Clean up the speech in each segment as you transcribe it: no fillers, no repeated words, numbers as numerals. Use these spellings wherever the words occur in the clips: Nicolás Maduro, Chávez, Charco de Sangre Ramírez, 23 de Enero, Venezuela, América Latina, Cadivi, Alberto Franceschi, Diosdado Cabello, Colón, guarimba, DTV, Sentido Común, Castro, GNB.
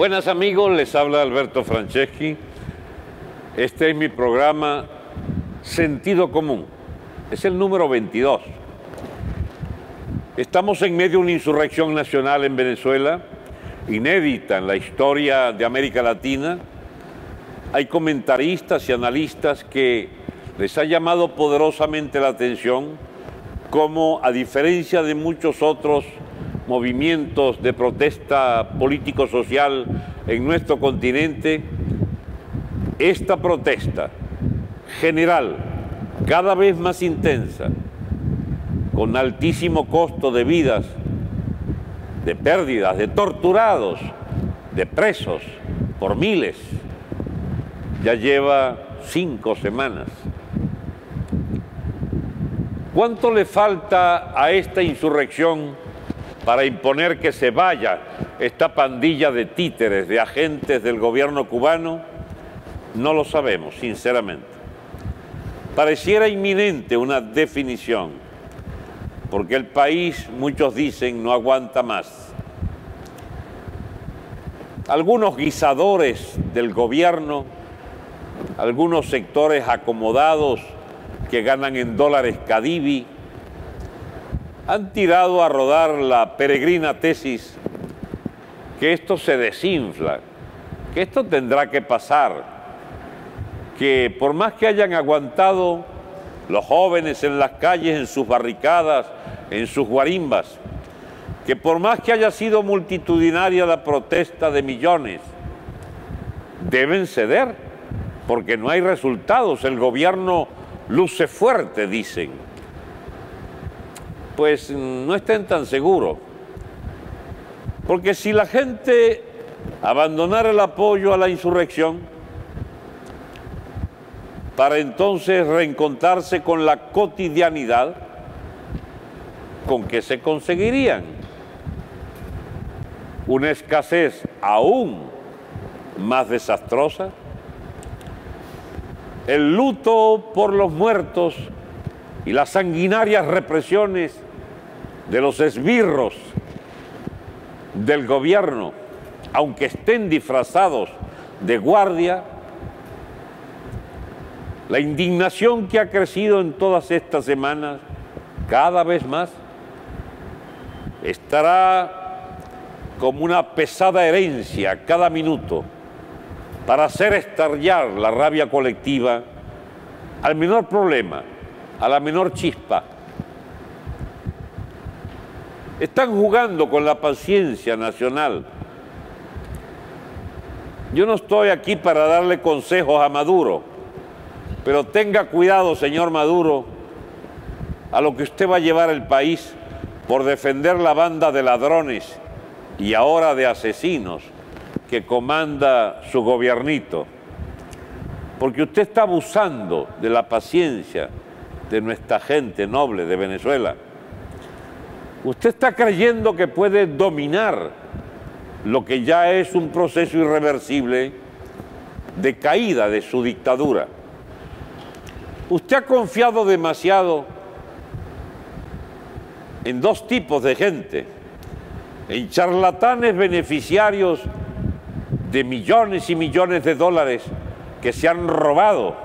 Buenas amigos, les habla Alberto Franceschi. Este es mi programa Sentido Común. Es el número 22. Estamos en medio de una insurrección nacional en Venezuela, inédita en la historia de América Latina. Hay comentaristas y analistas que les ha llamado poderosamente la atención cómo, a diferencia de muchos otros movimientos de protesta político-social en nuestro continente, esta protesta general, cada vez más intensa, con altísimo costo de vidas, de pérdidas, de torturados, de presos por miles, ya lleva 5 semanas. ¿Cuánto le falta a esta insurrección para imponer que se vaya esta pandilla de títeres, de agentes del gobierno cubano? No lo sabemos, sinceramente. Pareciera inminente una definición, porque el país, muchos dicen, no aguanta más. Algunos guisadores del gobierno, algunos sectores acomodados que ganan en dólares cadivi, han tirado a rodar la peregrina tesis que esto se desinfla, que esto tendrá que pasar, que por más que hayan aguantado los jóvenes en las calles, en sus barricadas, en sus guarimbas, que por más que haya sido multitudinaria la protesta de millones, deben ceder, porque no hay resultados. El gobierno luce fuerte, dicen. Pues no estén tan seguros, porque si la gente abandonara el apoyo a la insurrección, para entonces reencontrarse con la cotidianidad, ¿con qué se conseguirían? Una escasez aún más desastrosa, el luto por los muertos y las sanguinarias represiones de los esbirros del gobierno, aunque estén disfrazados de guardia. La indignación que ha crecido en todas estas semanas, cada vez más, estará como una pesada herencia cada minuto para hacer estallar la rabia colectiva al menor problema, a la menor chispa. Están jugando con la paciencia nacional. Yo no estoy aquí para darle consejos a Maduro, pero tenga cuidado, señor Maduro, a lo que usted va a llevar el país por defender la banda de ladrones y ahora de asesinos que comanda su gobiernito. Porque usted está abusando de la paciencia de nuestra gente noble de Venezuela. Usted está creyendo que puede dominar lo que ya es un proceso irreversible de caída de su dictadura. Usted ha confiado demasiado en dos tipos de gente, en charlatanes beneficiarios de millones y millones de dólares que se han robado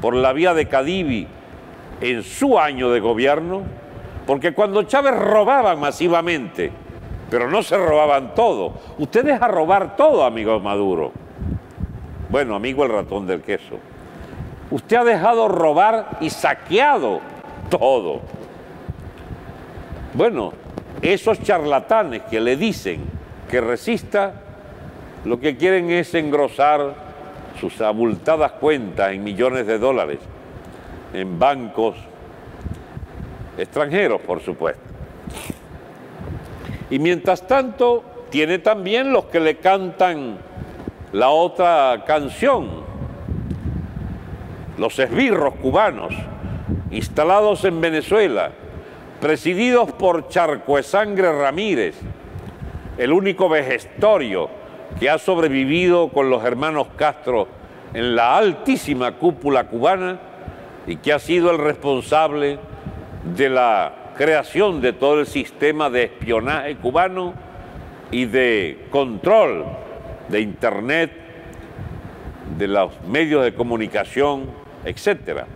por la vía de Cadivi en su año de gobierno, porque cuando Chávez robaba masivamente, pero no se robaban todo. Usted deja robar todo, amigo Maduro. Bueno, amigo el ratón del queso. Usted ha dejado robar y saqueado todo. Bueno, esos charlatanes que le dicen que resista, lo que quieren es engrosar sus abultadas cuentas en millones de dólares, en bancos extranjeros, por supuesto. Y mientras tanto, tiene también los que le cantan la otra canción, los esbirros cubanos, instalados en Venezuela, presididos por Charco de Sangre Ramírez, el único vejestorio que ha sobrevivido con los hermanos Castro en la altísima cúpula cubana y que ha sido el responsable de la creación de todo el sistema de espionaje cubano y de control de Internet, de los medios de comunicación, etcétera.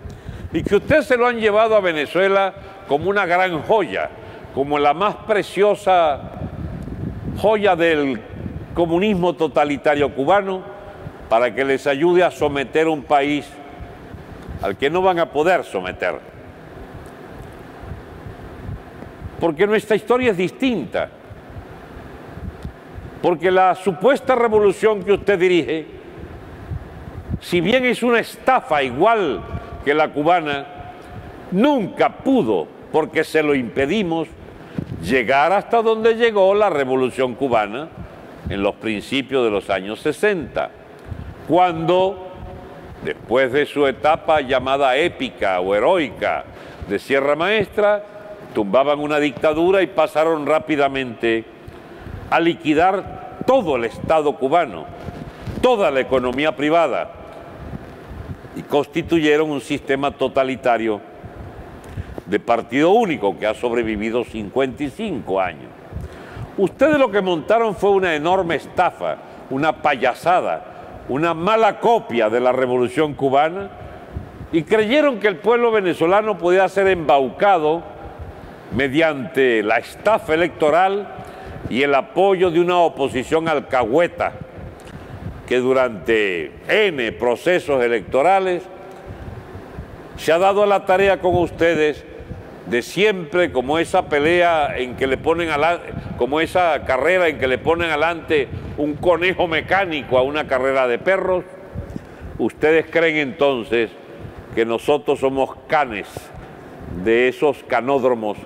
Y que ustedes se lo han llevado a Venezuela como una gran joya, como la más preciosa joya del comunismo totalitario cubano, para que les ayude a someter un país al que no van a poder someter. Porque nuestra historia es distinta. Porque la supuesta revolución que usted dirige, si bien es una estafa igual que la cubana, nunca pudo, porque se lo impedimos, llegar hasta donde llegó la revolución cubana en los principios de los años 60, cuando, después de su etapa llamada épica o heroica de Sierra Maestra, tumbaban una dictadura y pasaron rápidamente a liquidar todo el Estado cubano, toda la economía privada, y constituyeron un sistema totalitario de partido único que ha sobrevivido 55 años. Ustedes lo que montaron fue una enorme estafa, una payasada, una mala copia de la revolución cubana, y creyeron que el pueblo venezolano podía ser embaucado mediante la estafa electoral y el apoyo de una oposición alcahueta que durante N procesos electorales se ha dado a la tarea con ustedes de siempre, como esa pelea en que le ponen adelante, como esa carrera en que le ponen adelante un conejo mecánico a una carrera de perros. Ustedes creen entonces que nosotros somos canes de esos canódromos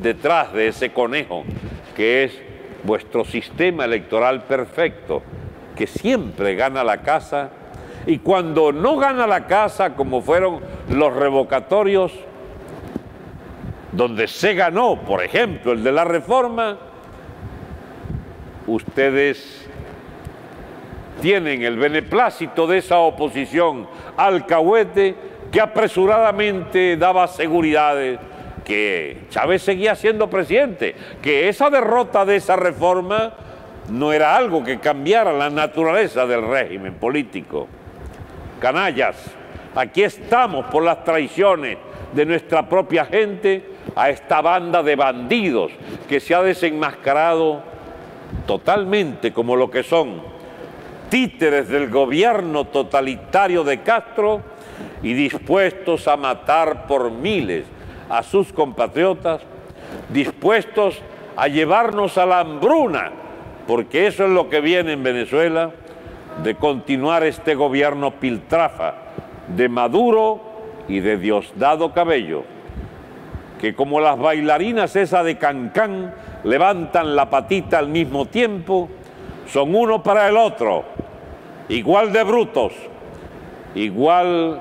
detrás de ese conejo que es vuestro sistema electoral perfecto, que siempre gana la casa, y cuando no gana la casa, como fueron los revocatorios, donde se ganó, por ejemplo, el de la reforma, ustedes tienen el beneplácito de esa oposición alcahuete que apresuradamente daba seguridades que Chávez seguía siendo presidente, que esa derrota de esa reforma no era algo que cambiara la naturaleza del régimen político. Canallas, aquí estamos por las traiciones de nuestra propia gente a esta banda de bandidos que se ha desenmascarado totalmente como lo que son, títeres del gobierno totalitario de Castro y dispuestos a matar por miles a sus compatriotas, dispuestos a llevarnos a la hambruna, porque eso es lo que viene en Venezuela, de continuar este gobierno piltrafa de Maduro y de Diosdado Cabello, que como las bailarinas esa de Cancán levantan la patita al mismo tiempo, son uno para el otro, igual de brutos, igual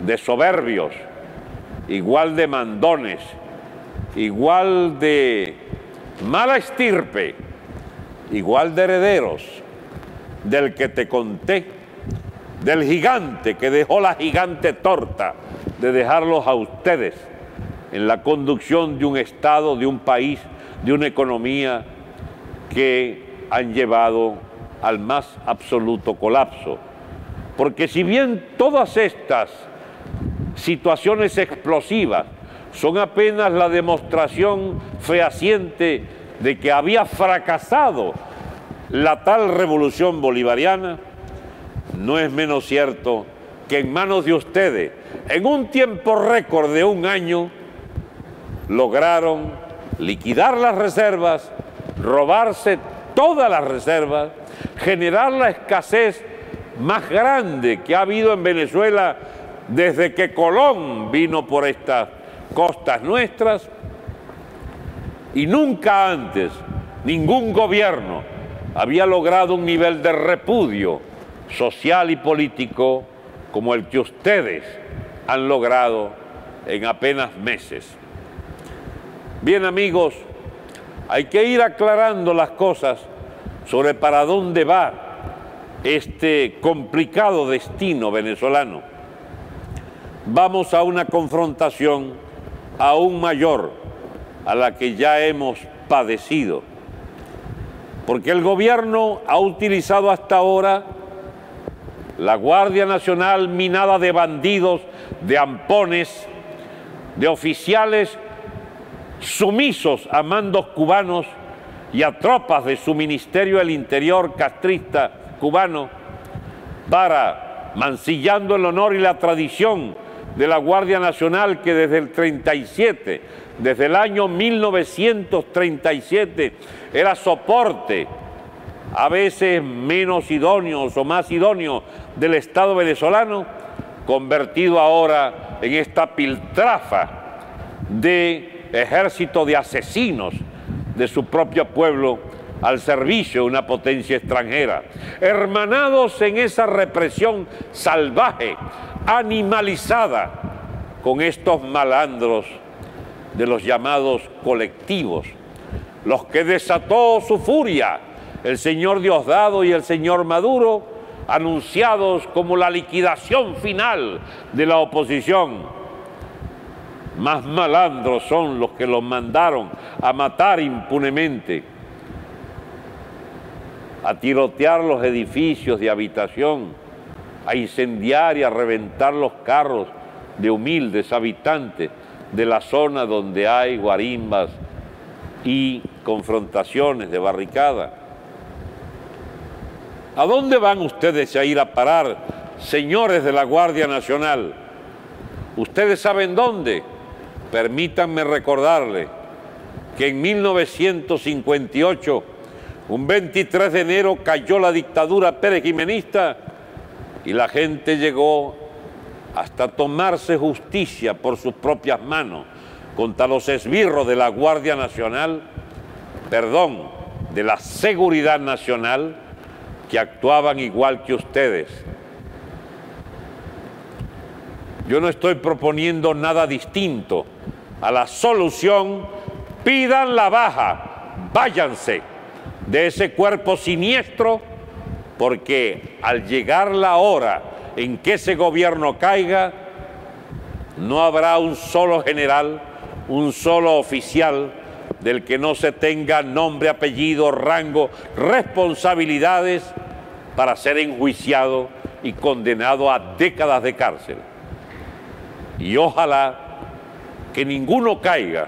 de soberbios, igual de mandones, igual de mala estirpe, igual de herederos del que te conté, del gigante que dejó la gigante torta de dejarlos a ustedes en la conducción de un Estado, de un país, de una economía que han llevado al más absoluto colapso. Porque si bien todas estas situaciones explosivas son apenas la demostración fehaciente de que había fracasado la tal revolución bolivariana, no es menos cierto que en manos de ustedes, en un tiempo récord de un año, lograron liquidar las reservas, robarse todas las reservas, generar la escasez más grande que ha habido en Venezuela desde que Colón vino por estas costas nuestras. Y nunca antes ningún gobierno había logrado un nivel de repudio social y político como el que ustedes han logrado en apenas meses. Bien, amigos, hay que ir aclarando las cosas sobre para dónde va este complicado destino venezolano. Vamos a una confrontación aún mayor a la que ya hemos padecido. porque el gobierno ha utilizado hasta ahora la Guardia Nacional minada de bandidos, de ampones, de oficiales sumisos a mandos cubanos y a tropas de su Ministerio del Interior castrista cubano para, mancillando el honor y la tradición de la Guardia Nacional, que desde el 37, desde el año 1937, era soporte, a veces menos idóneo o más idóneo, del Estado venezolano, convertido ahora en esta piltrafa de ejército de asesinos de su propio pueblo al servicio de una potencia extranjera, hermanados en esa represión salvaje, animalizada, con estos malandros de los llamados colectivos, los que desató su furia el señor Diosdado y el señor Maduro, anunciados como la liquidación final de la oposición. Más malandros son los que los mandaron a matar impunemente, a tirotear los edificios de habitación, a incendiar y a reventar los carros de humildes habitantes de la zona donde hay guarimbas y confrontaciones de barricada. ¿A dónde van ustedes a ir a parar, señores de la Guardia Nacional? ¿Ustedes saben dónde? Permítanme recordarle que en 1958, un 23 de enero, cayó la dictadura perejimenista y la gente llegó hasta tomarse justicia por sus propias manos contra los esbirros de la Guardia Nacional, perdón, de la Seguridad Nacional, que actuaban igual que ustedes. Yo no estoy proponiendo nada distinto a la solución. Pidan la baja, váyanse de ese cuerpo siniestro, porque al llegar la hora en que ese gobierno caiga, no habrá un solo general, un solo oficial del que no se tenga nombre, apellido, rango, responsabilidades para ser enjuiciado y condenado a décadas de cárcel. Y ojalá que ninguno caiga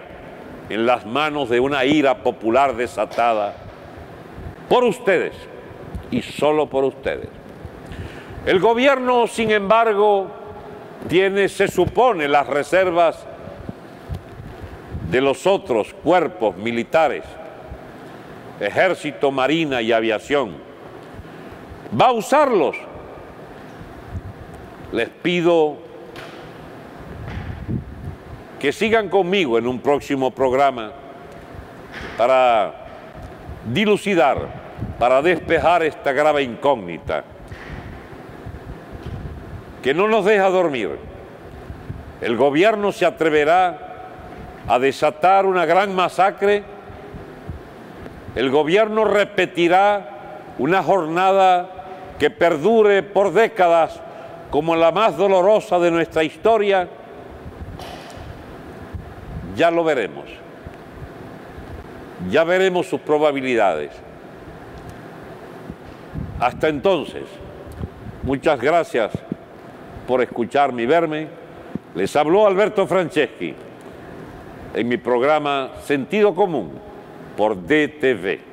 en las manos de una ira popular desatada por ustedes y solo por ustedes. El gobierno, sin embargo, tiene, se supone, las reservas de los otros cuerpos militares, ejército, marina y aviación. ¿Va a usarlos? Les pido que sigan conmigo en un próximo programa para dilucidar, para despejar esta grave incógnita que no nos deja dormir. ¿El gobierno se atreverá a desatar una gran masacre? ¿El gobierno repetirá una jornada que perdure por décadas como la más dolorosa de nuestra historia? Ya lo veremos, ya veremos sus probabilidades. Hasta entonces, muchas gracias por escucharme y verme. Les habló Alberto Franceschi en mi programa Sentido Común por DTV.